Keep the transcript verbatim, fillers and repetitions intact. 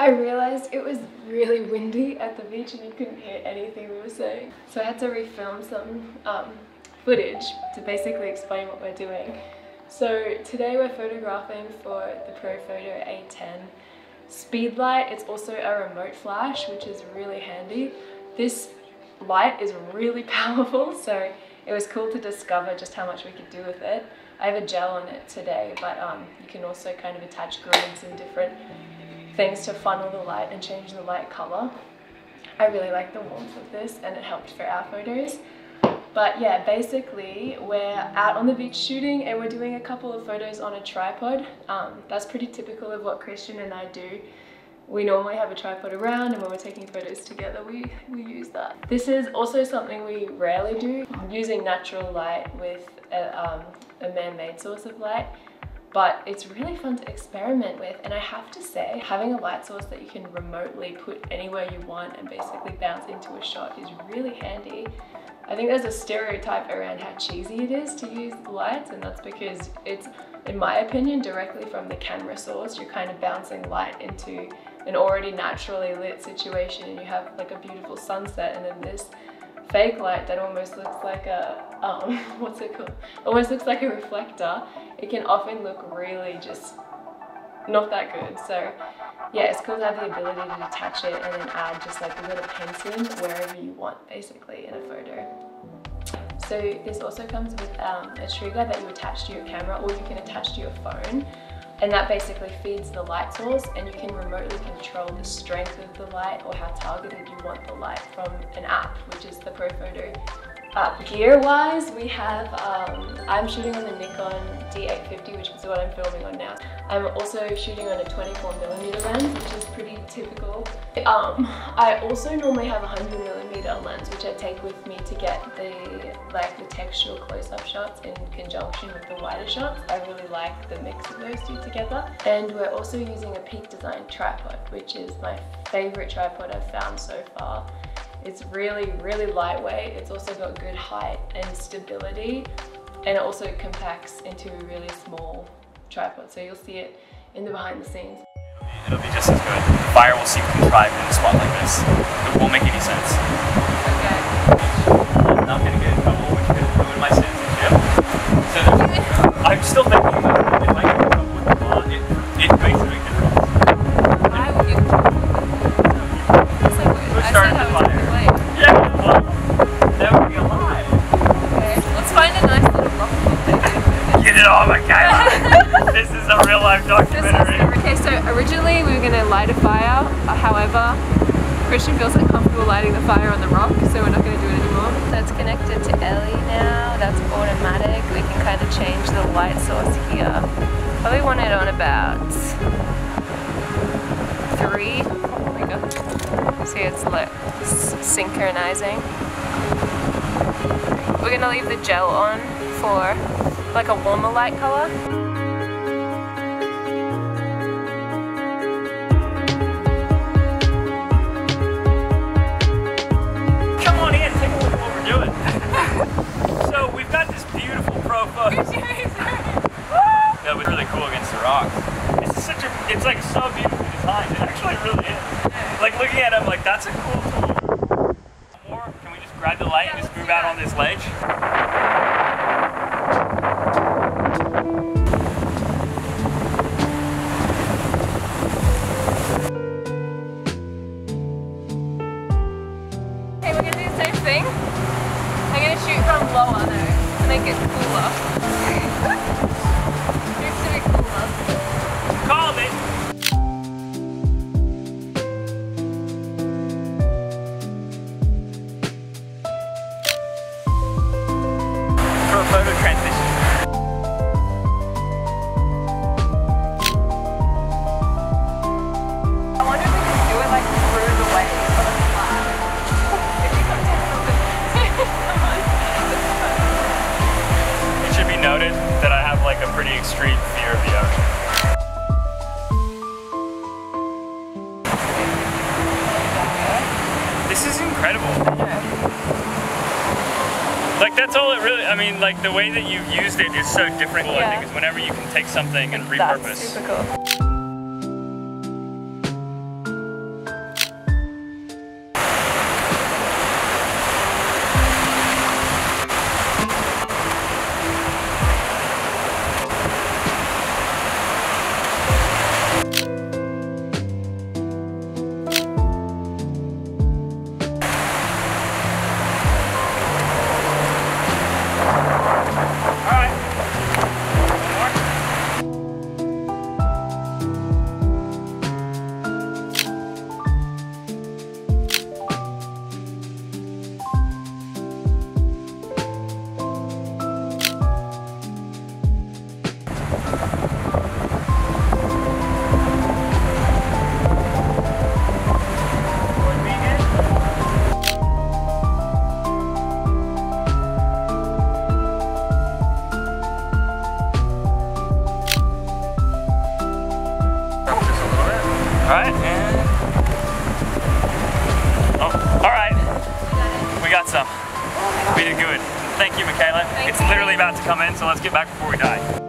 I realized it was really windy at the beach and you couldn't hear anything we were saying. So I had to refilm some um, footage to basically explain what we're doing. So today we're photographing for the Profoto A ten speed light. It's also a remote flash, which is really handy. This light is really powerful, so it was cool to discover just how much we could do with it. I have a gel on it today, but um, you can also kind of attach grids and different things to funnel the light and change the light color. I really like the warmth of this and it helped for our photos. But yeah, basically we're out on the beach shooting and we're doing a couple of photos on a tripod. Um, that's pretty typical of what Christian and I do. We normally have a tripod around, and when we're taking photos together, we, we use that. This is also something we rarely do, using natural light with a, um, a man-made source of light, but it's really fun to experiment with. And I have to say, having a light source that you can remotely put anywhere you want and basically bounce into a shot is really handy. I think there's a stereotype around how cheesy it is to use lights, and that's because it's, in my opinion, directly from the camera source. You're kind of bouncing light into an already naturally lit situation and you have like a beautiful sunset, and then this fake light that almost looks like a, um, what's it called? Almost looks like a reflector. It can often look really just not that good. So yeah, it's cool to have the ability to detach it and then add just like a little pin wherever you want, basically, in a photo. So this also comes with um, a trigger that you attach to your camera, or you can attach to your phone, and that basically feeds the light source, and you can remotely control the strength of the light or how targeted you want the light from an app, which is the Profoto app. Gear-wise, we have, um, I'm shooting on the Nikon D eight fifty, which is what I'm filming on now. I'm also shooting on a twenty-four millimeter lens, which is pretty typical. Um, I also normally have a one hundred millimeter lens, which I take with me to get the like the textual close-up shots in conjunction with the wider shots. I really like the mix of those two together. And we're also using a Peak Design tripod, which is my favorite tripod I've found so far. It's really, really lightweight. It's also got good height and stability, and it also compacts into a really small tripod, so you'll see it in the behind the scenes. It'll be just as good. The fire will seem contrived in a spot like this. It won't make any sense. Okay. I'm not going to get in trouble, which could ruin my sense of jam. So I'm still thinking about it. If I get in trouble with the law, it, it basically controls. I will get in trouble with the law. That's like what we're starting to fire. This is a real life documentary. Okay, so originally we were going to light a fire, however, Christian feels uncomfortable lighting the fire on the rock, so we're not going to do it anymore. So it's connected to Ellie now, that's automatic. We can kind of change the light source here. Probably want it on about three. There we go. See, it's like synchronizing. We're going to leave the gel on for like a warmer light color. That was really cool against the rocks. It's such a, it's like so beautifully designed. It actually really is. Like looking at it, I'm like, that's a cool tool. Or can we just grab the light yeah, and just move out that. on this ledge? Okay, we're gonna do the same thing. I'm gonna shoot from lower though, to make it cooler. Profoto transition. I wonder if we can do it like through the waves of the flag. If you come down from the It should be noted that I have like a pretty extreme fear of the ocean. This is incredible. Yeah. Like that's all it really, I mean like the way that you've used it is so different. Yeah. Cool, I think, is whenever you can take something and repurpose. That's super cool. Alright, and... oh, alright. We got some. We did good. Thank you, Michaela. It's literally about to come in, so let's get back before we die.